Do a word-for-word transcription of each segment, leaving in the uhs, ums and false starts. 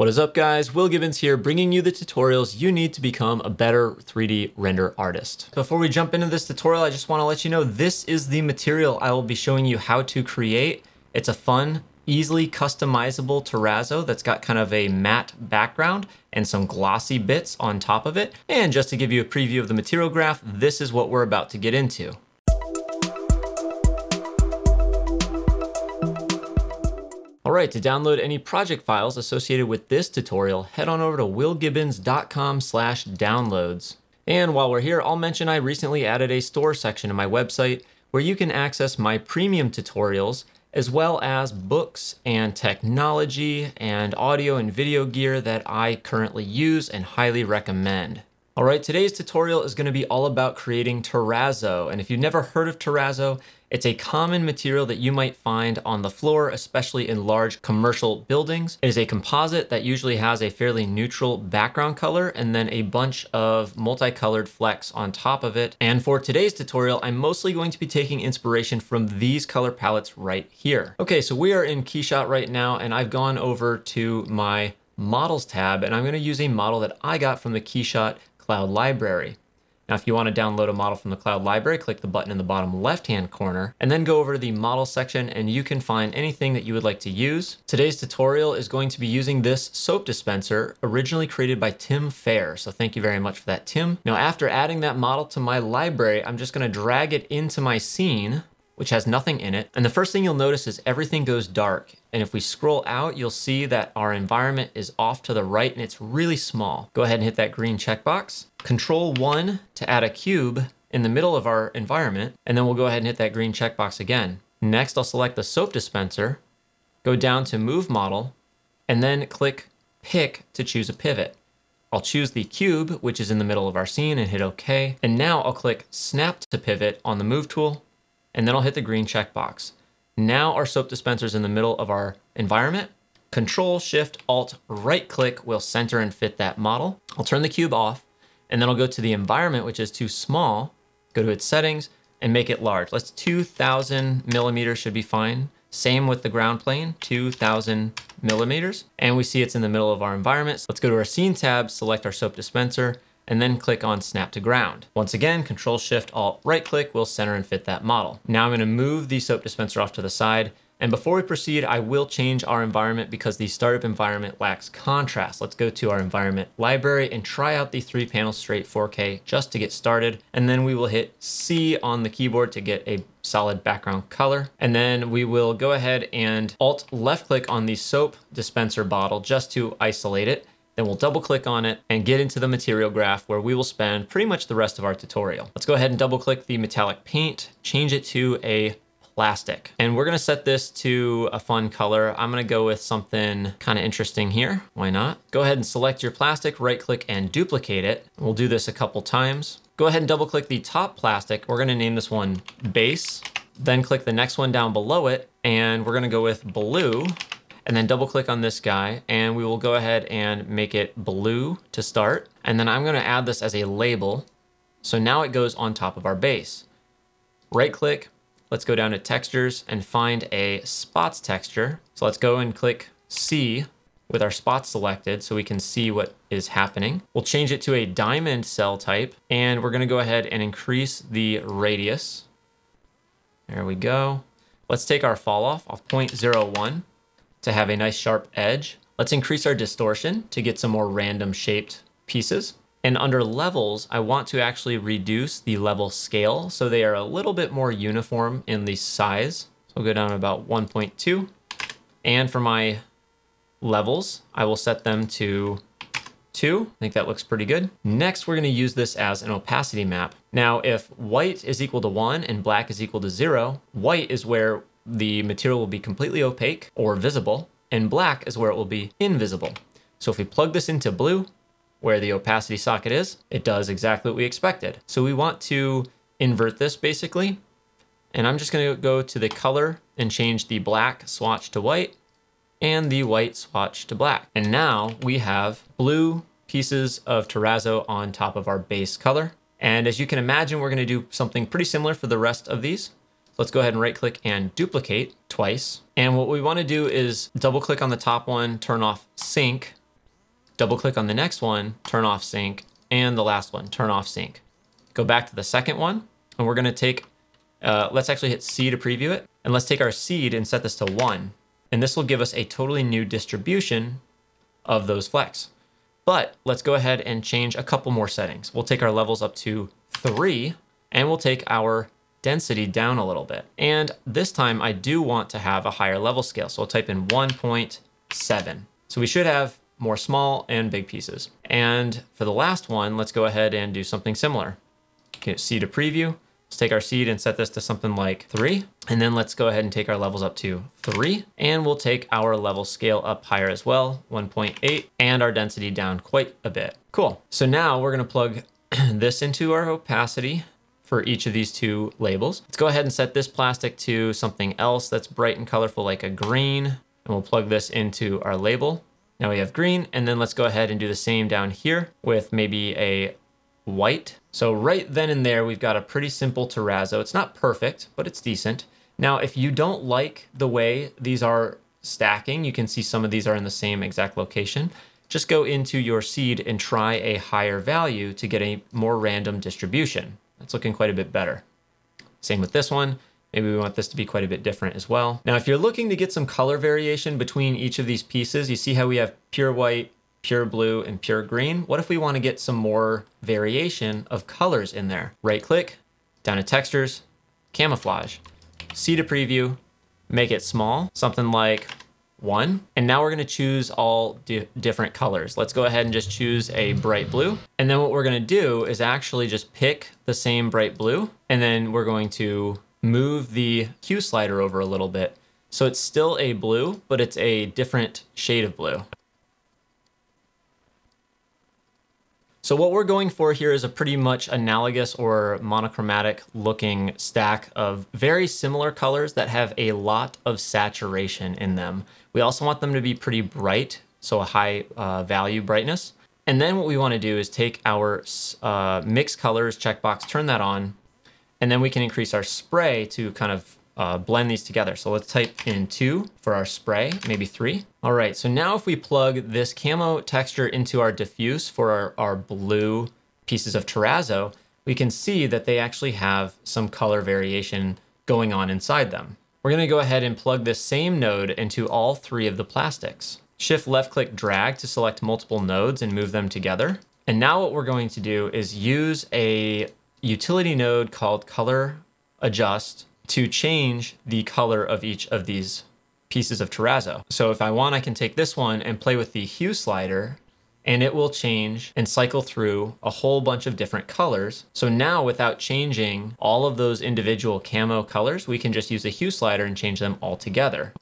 What is up, guys? Will Gibbons here, bringing you the tutorials you need to become a better three D render artist. Before we jump into this tutorial, I just want to let you know this is the material I will be showing you how to create. It's a fun, easily customizable terrazzo that's got kind of a matte background and some glossy bits on top of it. And just to give you a preview of the material graph, this is what we're about to get into. All right, to download any project files associated with this tutorial, head on over to will gibbons dot com slash downloads. And while we're here, I'll mention I recently added a store section to my website where you can access my premium tutorials, as well as books and technology and audio and video gear that I currently use and highly recommend. All right, today's tutorial is going to be all about creating terrazzo. And if you've never heard of terrazzo, it's a common material that you might find on the floor, especially in large commercial buildings. It is a composite that usually has a fairly neutral background color and then a bunch of multicolored flecks on top of it. And for today's tutorial, I'm mostly going to be taking inspiration from these color palettes right here. Okay, so we are in KeyShot right now, and I've gone over to my Models tab, and I'm going to use a model that I got from the KeyShot Cloud Library. Now, if you want to download a model from the Cloud Library, click the button in the bottom left-hand corner, and then go over to the Model section, and you can find anything that you would like to use. Today's tutorial is going to be using this soap dispenser, originally created by Tim Fair, so thank you very much for that, Tim. Now, after adding that model to my library, I'm just going to drag it into my scene, which has nothing in it, and the first thing you'll notice is everything goes dark. And if we scroll out, you'll see that our environment is off to the right and it's really small. Go ahead and hit that green checkbox. Control one to add a cube in the middle of our environment. And then we'll go ahead and hit that green checkbox again. Next, I'll select the soap dispenser, go down to move model, and then click pick to choose a pivot. I'll choose the cube, which is in the middle of our scene, and hit okay. And now I'll click snap to pivot on the move tool, and then I'll hit the green checkbox. Now our soap dispenser is in the middle of our environment. Control, Shift, Alt, right click will center and fit that model. I'll turn the cube off, and then I'll go to the environment, which is too small, go to its settings and make it large. Let's two thousand millimeters should be fine. Same with the ground plane, two thousand millimeters. And we see it's in the middle of our environment. So let's go to our scene tab, select our soap dispenser, and then click on snap to ground. Once again, control shift alt right click will center and fit that model. Now I'm gonna move the soap dispenser off to the side. And before we proceed, I will change our environment because the startup environment lacks contrast. Let's go to our environment library and try out the three panel straight four K just to get started. And then we will hit C on the keyboard to get a solid background color. And then we will go ahead and alt left click on the soap dispenser bottle just to isolate it. Then we'll double click on it and get into the material graph where we will spend pretty much the rest of our tutorial. Let's go ahead and double click the metallic paint, change it to a plastic. And we're gonna set this to a fun color. I'm gonna go with something kind of interesting here. Why not? Go ahead and select your plastic, right click and duplicate it. We'll do this a couple times. Go ahead and double click the top plastic. We're gonna name this one base, then click the next one down below it. And we're gonna go with blue. And then double click on this guy, and we will go ahead and make it blue to start. And then I'm gonna add this as a label. So now it goes on top of our base. Right click, let's go down to textures and find a spots texture. So let's go and click C with our spots selected so we can see what is happening. We'll change it to a diamond cell type, and we're gonna go ahead and increase the radius. There we go. Let's take our fall off of zero point zero one. To have a nice sharp edge. Let's increase our distortion to get some more random shaped pieces. And under levels, I want to actually reduce the level scale so they are a little bit more uniform in the size. So I'll go down to about one point two. And for my levels, I will set them to two. I think that looks pretty good. Next, we're gonna use this as an opacity map. Now, if white is equal to one and black is equal to zero, white is where the material will be completely opaque or visible, and black is where it will be invisible. So if we plug this into blue, where the opacity socket is, it does exactly what we expected. So we want to invert this basically, and I'm just gonna go to the color and change the black swatch to white and the white swatch to black. And now we have blue pieces of terrazzo on top of our base color. And as you can imagine, we're gonna do something pretty similar for the rest of these. Let's go ahead and right click and duplicate twice. And what we want to do is double click on the top one, turn off sync, double click on the next one, turn off sync, and the last one, turn off sync. Go back to the second one, and we're gonna take, uh, let's actually hit C to preview it, and let's take our seed and set this to one. And this will give us a totally new distribution of those flex. But let's go ahead and change a couple more settings. We'll take our levels up to three, and we'll take our density down a little bit. And this time I do want to have a higher level scale. So I'll type in one point seven. So we should have more small and big pieces. And for the last one, let's go ahead and do something similar. Okay, C to preview. Let's take our seed and set this to something like three. And then let's go ahead and take our levels up to three. And we'll take our level scale up higher as well, one point eight, and our density down quite a bit. Cool. So now we're gonna plug this into our opacity for each of these two labels. Let's go ahead and set this plastic to something else that's bright and colorful, like a green, and we'll plug this into our label. Now we have green, and then let's go ahead and do the same down here with maybe a white. So right then and there, we've got a pretty simple terrazzo. It's not perfect, but it's decent. Now, if you don't like the way these are stacking, you can see some of these are in the same exact location. Just go into your seed and try a higher value to get a more random distribution. That's looking quite a bit better. Same with this one. Maybe we want this to be quite a bit different as well. Now, if you're looking to get some color variation between each of these pieces, you see how we have pure white, pure blue, and pure green. What if we want to get some more variation of colors in there? Right click, down to textures, camouflage, C to preview, make it small, something like one. And now we're going to choose all di- different colors. Let's go ahead and just choose a bright blue. And then what we're going to do is actually just pick the same bright blue. And then we're going to move the hue slider over a little bit. So it's still a blue, but it's a different shade of blue. So what we're going for here is a pretty much analogous or monochromatic looking stack of very similar colors that have a lot of saturation in them. We also want them to be pretty bright, so a high uh, value brightness. And then what we want to do is take our uh, mix colors checkbox, turn that on, and then we can increase our spray to kind of uh, blend these together. So let's type in two for our spray, maybe three. All right, so now if we plug this camo texture into our diffuse for our, our blue pieces of terrazzo, we can see that they actually have some color variation going on inside them. We're gonna go ahead and plug this same node into all three of the plastics. Shift left click drag to select multiple nodes and move them together. And now what we're going to do is use a utility node called color adjust to change the color of each of these pieces of terrazzo. So if I want, I can take this one and play with the hue slider and it will change and cycle through a whole bunch of different colors. So now without changing all of those individual camo colors, we can just use a hue slider and change them all together.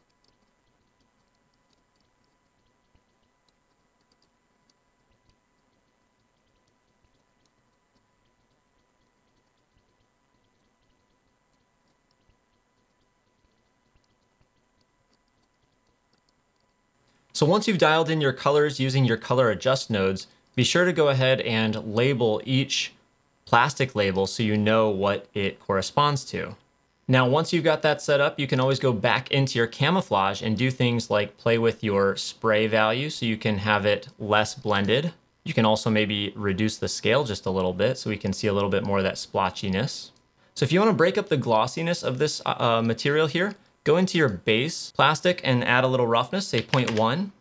So once you've dialed in your colors using your color adjust nodes, be sure to go ahead and label each plastic label so you know what it corresponds to. Now, once you've got that set up, you can always go back into your camouflage and do things like play with your spray value so you can have it less blended. You can also maybe reduce the scale just a little bit so we can see a little bit more of that splotchiness. So if you want to break up the glossiness of this uh, material here, go into your base plastic and add a little roughness, say zero point one,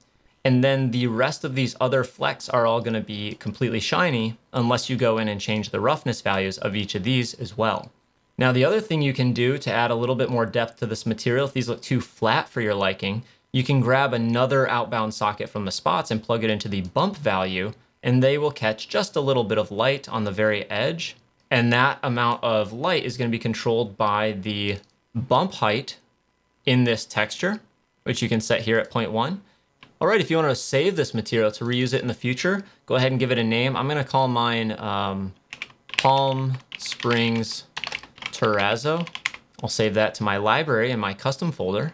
and then the rest of these other flecks are all gonna be completely shiny unless you go in and change the roughness values of each of these as well. Now, the other thing you can do to add a little bit more depth to this material, if these look too flat for your liking, you can grab another outbound socket from the spots and plug it into the bump value, and they will catch just a little bit of light on the very edge. And that amount of light is gonna be controlled by the bump height in this texture, which you can set here at zero point one. All right, if you want to save this material to reuse it in the future, go ahead and give it a name. I'm gonna call mine um, Palm Springs Terrazzo. I'll save that to my library in my custom folder.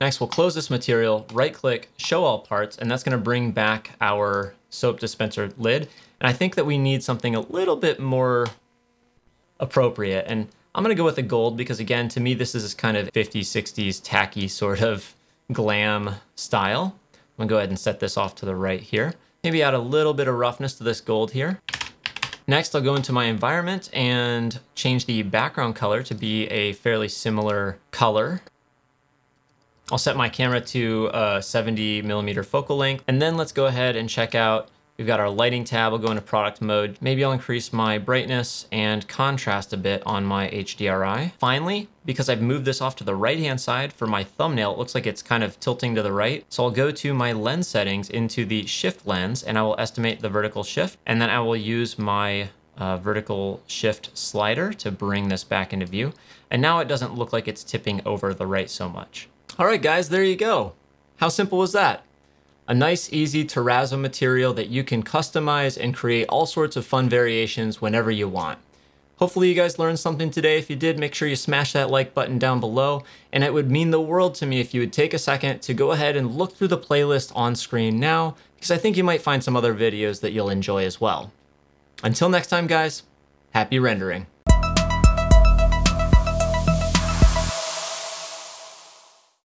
Next, we'll close this material, right-click, show all parts, and that's gonna bring back our soap dispenser lid. And I think that we need something a little bit more appropriate. And I'm gonna go with the gold because, again, to me, this is kind of fifties, sixties, tacky sort of glam style. I'm gonna go ahead and set this off to the right here. Maybe add a little bit of roughness to this gold here. Next, I'll go into my environment and change the background color to be a fairly similar color. I'll set my camera to a seventy millimeter focal length. And then let's go ahead and check out, we've got our lighting tab. I'll go into product mode. Maybe I'll increase my brightness and contrast a bit on my H D R I. Finally, because I've moved this off to the right-hand side for my thumbnail, it looks like it's kind of tilting to the right. So I'll go to my lens settings into the shift lens and I will estimate the vertical shift. And then I will use my uh, vertical shift slider to bring this back into view. And now it doesn't look like it's tipping over the right so much. All right, guys, there you go. How simple was that? A nice, easy terrazzo material that you can customize and create all sorts of fun variations whenever you want. Hopefully you guys learned something today. If you did, make sure you smash that like button down below. And it would mean the world to me if you would take a second to go ahead and look through the playlist on screen now, because I think you might find some other videos that you'll enjoy as well. Until next time, guys, happy rendering.